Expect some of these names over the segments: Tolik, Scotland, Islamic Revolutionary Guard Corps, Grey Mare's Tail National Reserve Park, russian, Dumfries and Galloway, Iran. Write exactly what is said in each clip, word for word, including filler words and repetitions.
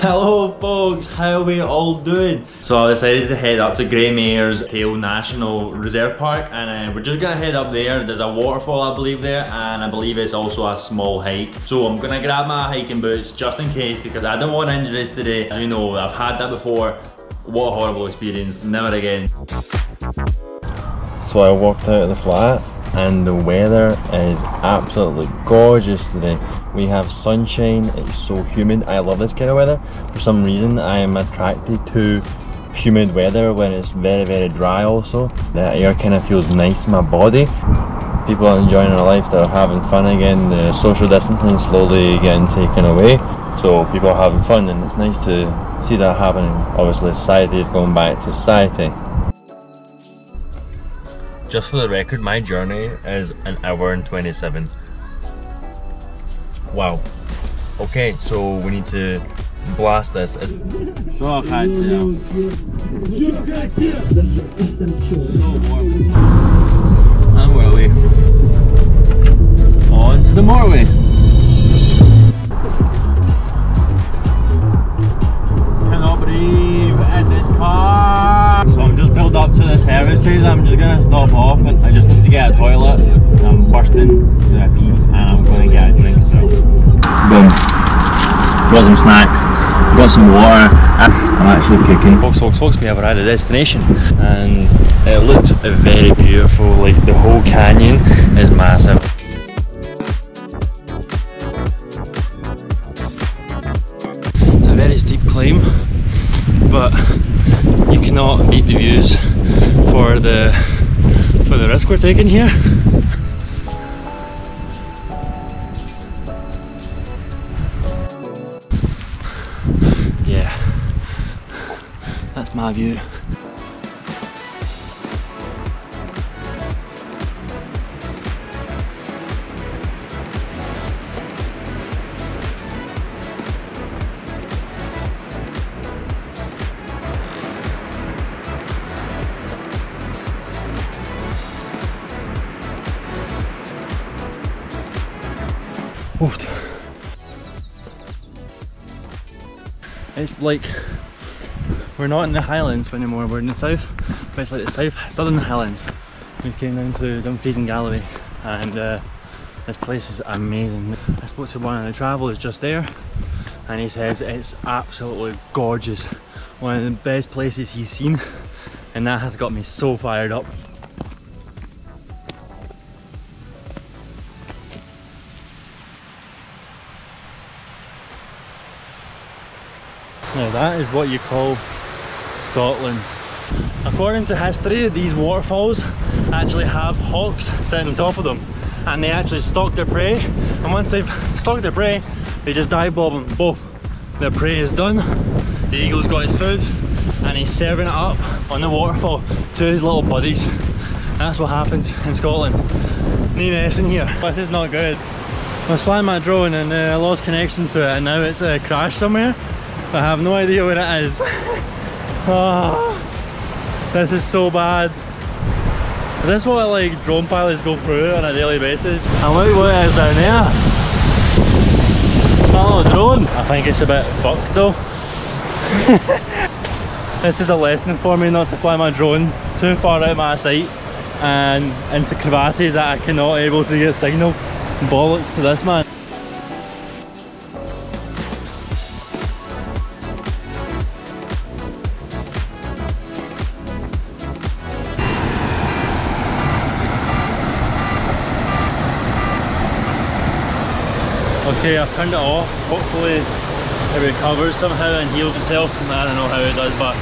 Hello folks, how are we all doing? So I decided to head up to Grey Mare's Tail National Reserve Park, and uh, we're just gonna head up there. There's a waterfall I believe there, and I believe it's also a small hike. So I'm gonna grab my hiking boots just in case, because I don't want injuries today. As we know, I've had that before. What a horrible experience, never again. So I walked out of the flat, and the weather is absolutely gorgeous today. We have sunshine, it's so humid. I love this kind of weather. For some reason I am attracted to humid weather when it's very very dry also. The air kind of feels nice in my body. People are enjoying their lives, they're having fun again. The social distancing is slowly getting taken away. So people are having fun and it's nice to see that happening. Obviously society is going back to society. Just for the record, my journey is an hour and twenty-seven. Wow. Okay, so we need to blast this. So warm. And where are we? On to the motorway. I'm just gonna stop off and I just need to get a toilet. I'm bursting to pee and I'm gonna get a drink, so boom. Got some snacks, got some water, I'm actually kicking. Folks, folks, folks, we have arrived at the destination and it looks very beautiful. Like the whole canyon is massive. It's a very steep climb, but you cannot beat the views for the for the risk we're taking here. Yeah, that's my view. Oofed. It's like we're not in the Highlands anymore, we're in the south, but it's like the south, southern Highlands. We came down to Dumfries and Galloway, and uh, this place is amazing. I spoke to one of the travellers just there and he says it's absolutely gorgeous. One of the best places he's seen, and that has got me so fired up. Now that is what you call Scotland. According to history, these waterfalls actually have hawks sitting on top of them, and they actually stalk their prey, and once they've stalked their prey, they just dive bomb them both. Their prey is done, the eagle's got his food, and he's serving it up on the waterfall to his little buddies. That's what happens in Scotland. Need messing here. This is not good. I was flying my drone and uh, I lost connection to it, and now it's uh, crashed somewhere. I have no idea where it is. Oh, this is so bad. Is this what like drone pilots go through on a daily basis? And look what it is down there. That little drone. I think it's a bit fucked though. This is a lesson for me not to fly my drone too far out of my sight and into crevasses that I cannot able to get signal. Bollocks to this man. Okay, I've turned it off. Hopefully it recovers somehow and heals itself. I don't know how it does, but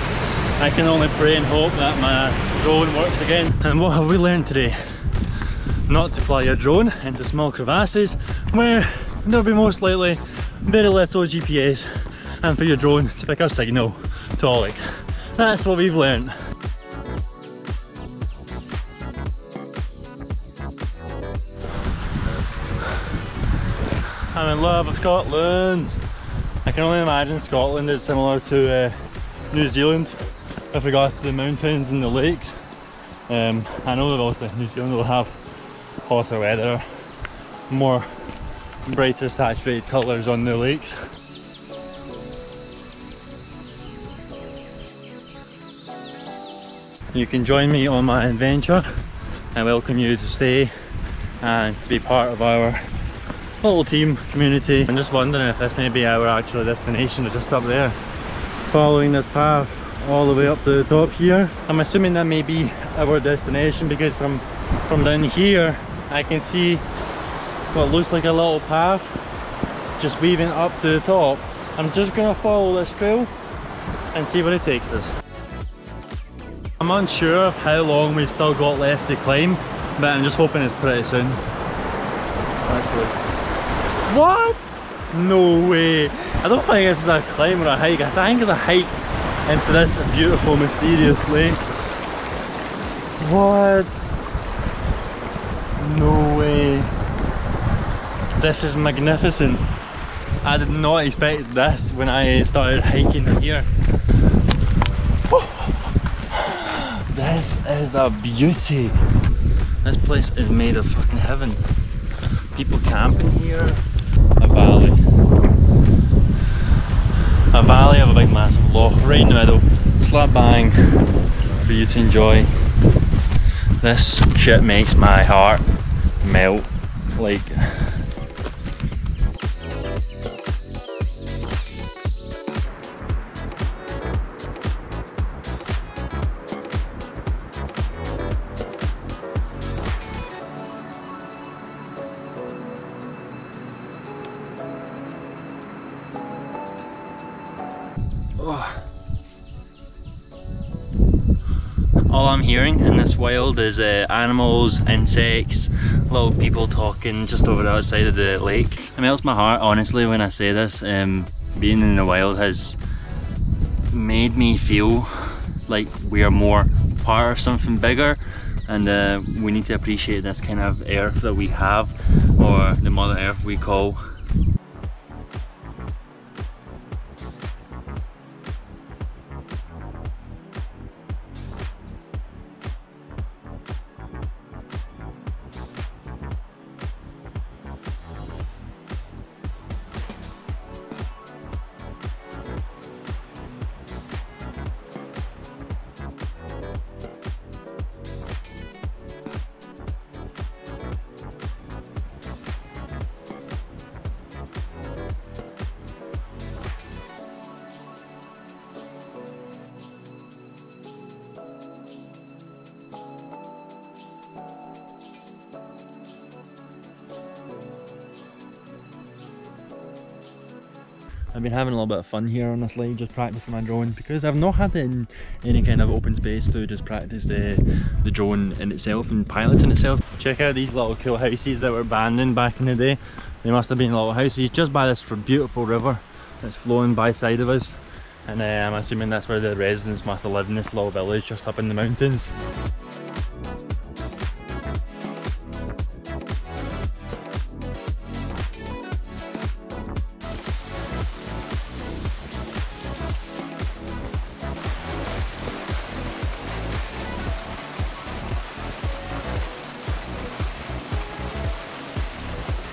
I can only pray and hope that my drone works again. And what have we learned today? Not to fly your drone into small crevasses where there'll be most likely very little G P S, and for your drone to pick up signal to Tolik. That's what we've learned. I'm in love with Scotland. I can only imagine Scotland is similar to uh, New Zealand with regards to the mountains and the lakes. Um, I know that also New Zealand will have hotter weather, more brighter saturated colours on the lakes. you can join me on my adventure. I welcome you to stay and to be part of our little team community. I'm just wondering if this may be our actual destination, just up there, following this path all the way up to the top here. I'm assuming that may be our destination, because from from down here I can see what looks like a little path just weaving up to the top. I'm just gonna follow this trail and see where it takes us. I'm unsure of how long we've still got left to climb, but I'm just hoping it's pretty soon. Actually, what? No way! I don't think this is a climb or a hike. I think it's a hike into this beautiful, mysterious lake. What? No way! This is magnificent. I did not expect this when I started hiking here. Oh, this is a beauty. This place is made of fucking heaven. People camping here. A valley. A valley of a big massive loch right in the middle. Slap bang for you to enjoy. This shit makes my heart melt like... All I'm hearing in this wild is uh, animals, insects, little people talking just over the outside of the lake. It melts my heart, honestly, when I say this. Um, being in the wild has made me feel like we are more part of something bigger, and uh, we need to appreciate this kind of earth that we have, or the Mother Earth we call. I've been having a little bit of fun here on this lake, just practicing my drone, because I've not had in any kind of open space to just practice the, the drone in itself and piloting itself. Check out these little cool houses that were banned in back in the day. They must have been little houses just by this beautiful river that's flowing by side of us, and uh, I'm assuming that's where the residents must have lived in this little village just up in the mountains.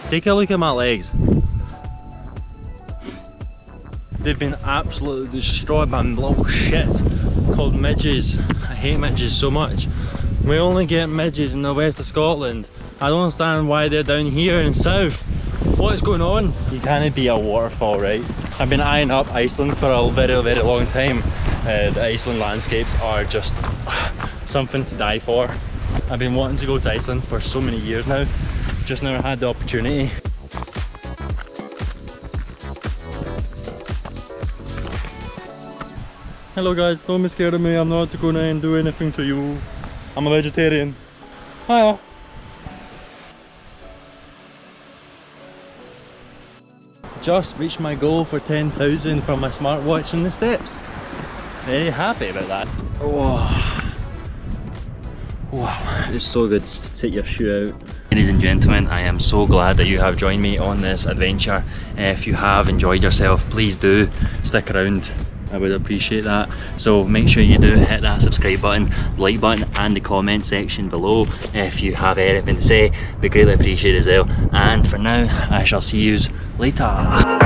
Take a look at my legs. They've been absolutely destroyed by little shit called midges. I hate midges so much. We only get midges in the west of Scotland. I don't understand why they're down here in south. What is going on? You can't be a waterfall, right? I've been eyeing up Iceland for a very, very long time. Uh, the Iceland landscapes are just something to die for. I've been wanting to go to Iceland for so many years now. Just never had the opportunity. Hello guys, don't be scared of me, I'm not gonna and do anything to you. I'm a vegetarian. Hiya! Just reached my goal for ten thousand from my smartwatch in the steps. Very happy about that. Oh. Wow, it's so good to take your shoe out. Ladies and gentlemen, I am so glad that you have joined me on this adventure. If you have enjoyed yourself, please do stick around. I would appreciate that. So make sure you do hit that subscribe button, like button, and the comment section below if you have anything to say. Be greatly appreciated as well. And for now, I shall see you later.